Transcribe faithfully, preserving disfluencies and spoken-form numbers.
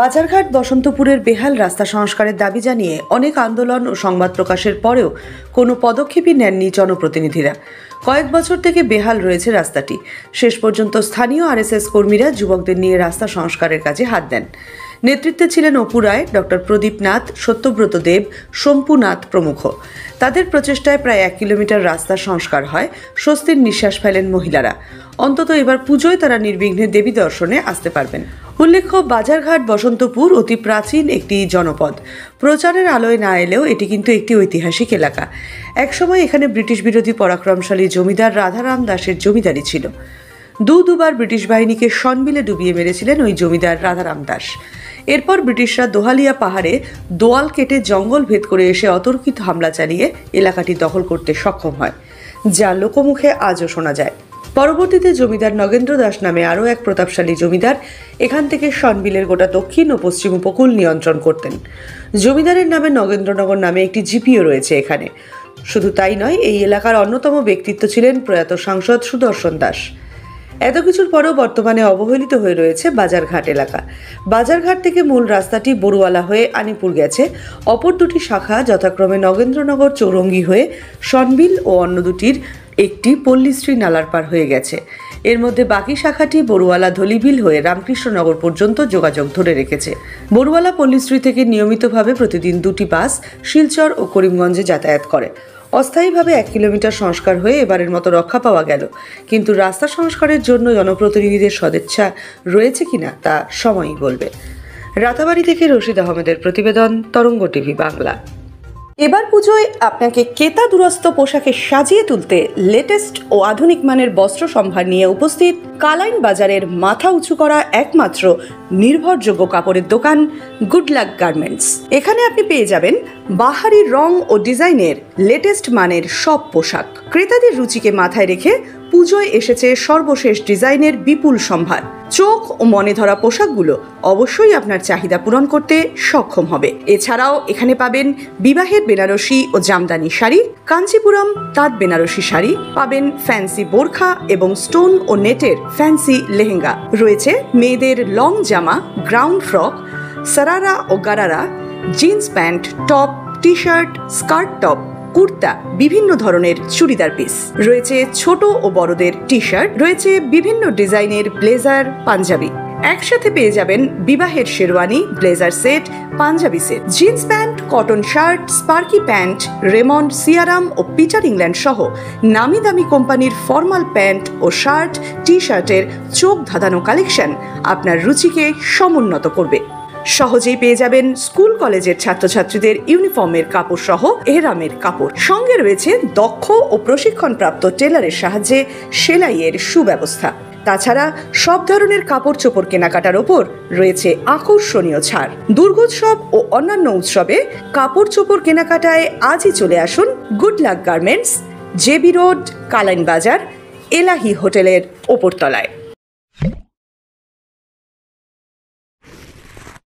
বাজারঘাট বসন্তপুরের বেহাল রাস্তা সংস্কারের দাবি জানিয়ে অনেক আন্দোলন ও সংবাদ প্রকাশের পরেও কোনো পদক্ষেপই নেননি জনপ্রতিনিধিরা। কয়েক বছর থেকে বেহাল রয়েছে রাস্তাটি। শেষ পর্যন্ত স্থানীয় আরএসএস কর্মীরা যুবকদের নিয়ে রাস্তা সংস্কারের কাজে হাত দেন। নেতৃত্বে ছিলেন অপু রায়, ডক্টর প্রদীপ নাথ, সত্যব্রত দেব, শম্পুনাথ প্রমুখ। তাদের প্রচেষ্টায় প্রায় এক কিলোমিটার রাস্তা সংস্কার হয়। স্বস্তির নিঃশ্বাস ফেলেন মহিলারা। অন্তত এবার পুজোয় তারা নির্বিঘ্নে দেবী দর্শনে আসতে পারবেন। উল্লেখ্য, বাজারঘাট বসন্তপুর অতি প্রাচীন একটি জনপদ। প্রচারের আলোয় না এলেও এটি কিন্তু একটি ঐতিহাসিক এলাকা। একসময় এখানে ব্রিটিশ বিরোধী পরাক্রমশালী জমিদার রাধারাম দাসের জমিদারি ছিল। দু দুবার ব্রিটিশ বাহিনীকে সনবিলে ডুবিয়ে মেরেছিলেন ওই জমিদার রাধারাম দাস। এরপর ব্রিটিশরা দোহালিয়া পাহাড়ে দোয়াল কেটে জঙ্গল ভেদ করে এসে অতর্কিত হামলা চালিয়ে এলাকাটি দখল করতে সক্ষম হয়, যা লোকমুখে আজও শোনা যায়। পরবর্তীতে জমিদার নগেন্দ্র দাস নামে আরও এক প্রতাপশালী জমিদার এখান থেকে সনবিলের গোটা দক্ষিণ ও পশ্চিম উপকূল নিয়ন্ত্রণ করতেন। জমিদারের নামে নগেন্দ্রনগর নামে একটি জিপিও রয়েছে এখানে। শুধু তাই নয়, এই এলাকার অন্যতম ব্যক্তিত্ব ছিলেন প্রয়াত সাংসদ সুদর্শন দাস। এত কিছুর পরেও বর্তমানে অবহেলিত হয়ে রয়েছে বাজারঘাট এলাকা। বাজারঘাট থেকে মূল রাস্তাটি বড়ুয়ালা হয়ে আনিপুর গেছে। অপর দুটি শাখা যথাক্রমে নগেন্দ্রনগর চৌরঙ্গি হয়ে সনবিল ও অন্য দুটির একটি পল্লীশ্রী নালার পার হয়ে গেছে। এর মধ্যে বাকি শাখাটি বড়ুয়ালা ধলিবিল হয়ে রামকৃষ্ণনগর পর্যন্ত যোগাযোগ ধরে রেখেছে। বড়ুয়ালা পল্লীশ্রী থেকে নিয়মিতভাবে প্রতিদিন দুটি বাস শিলচর ও করিমগঞ্জে যাতায়াত করে। অস্থায়ীভাবে এক কিলোমিটার সংস্কার হয়ে এবারের মতো রক্ষা পাওয়া গেল, কিন্তু রাস্তা সংস্কারের জন্য জনপ্রতিনিধিদের সদিচ্ছা রয়েছে কিনা তা সময়ই বলবে। রাতাবাড়ি থেকে রশীদ আহমদের প্রতিবেদন, তরঙ্গ টিভি বাংলা। এবার পুজোয় আপনাকে ক্রেতা দুরস্ত পোশাকে সাজিয়ে তুলতে লেটেস্ট ও আধুনিক মানের বস্ত্র সম্ভার নিয়ে উপস্থিত কালাইন বাজারের মাথা উঁচু করা একমাত্র নির্ভরযোগ্য কাপড়ের দোকান গুড লাক গার্মেন্টস। এখানে আপনি পেয়ে যাবেন বাহারি রং ও ডিজাইনের লেটেস্ট মানের সব পোশাক। ক্রেতাদের রুচিকে মাথায় রেখে পুজোয় এসেছে সর্বশেষ ডিজাইনের বিপুল সম্ভার। চোখ ও মনে ধরা পোশাকগুলো অবশ্যই আপনার চাহিদা পূরণ করতে সক্ষম হবে। এছাড়াও এখানে পাবেন বিবাহের বেনারসি ও জামদানি শাড়ি, কাঞ্চিপুরম তাঁত বেনারসি শাড়ি, পাবেন ফ্যান্সি বোরখা এবং স্টোন ও নেটের ফ্যান্সি লেহেঙ্গা। রয়েছে মেয়েদের লং জামা, গ্রাউন্ড ফ্রক, সারারা ও gharara, jeans pant, top, T shirt, skirt top, kurta, বিভিন্ন ধরনের চুড়িদার পিস, রয়েছে ছোট ও বড়দের টি শার্ট, রয়েছে বিভিন্ন ডিজাইনের ব্লেজার, পাঞ্জাবি। একসাথে পেয়ে যাবেন বিবাহের sherwani, blazer set, panjabi set, jeans pant, cotton shirt, Sparky pant, Raymond, Siyaram ও পিটার ইংল্যান্ড সহ নামি দামি কোম্পানির ফর্মাল প্যান্ট ও শার্ট, টি শার্টের চোখ ধাঁধানো কালেকশন আপনার রুচিকে সমুন্নত করবে। সহজেই পেয়ে যাবেন স্কুল কলেজের ছাত্রছাত্রীদের ইউনিফর্মের কাপড় সহ এহরামের কাপড়। সঙ্গে রয়েছে দক্ষ ও প্রশিক্ষণপ্রাপ্ত টেলারের সাহায্যে সেলাইয়ের সুব্যবস্থা। তাছাড়া সব ধরনের কাপড় চোপড় কেনাকাটার ওপর রয়েছে আকর্ষণীয় ছাড়। দুর্গোৎসব ও অন্যান্য উৎসবে কাপড় চোপড় কেনাকাটায় আজই চলে আসুন good luck garments, JB road, Kalain বাজার, এলাহি হোটেলের ওপরতলায়।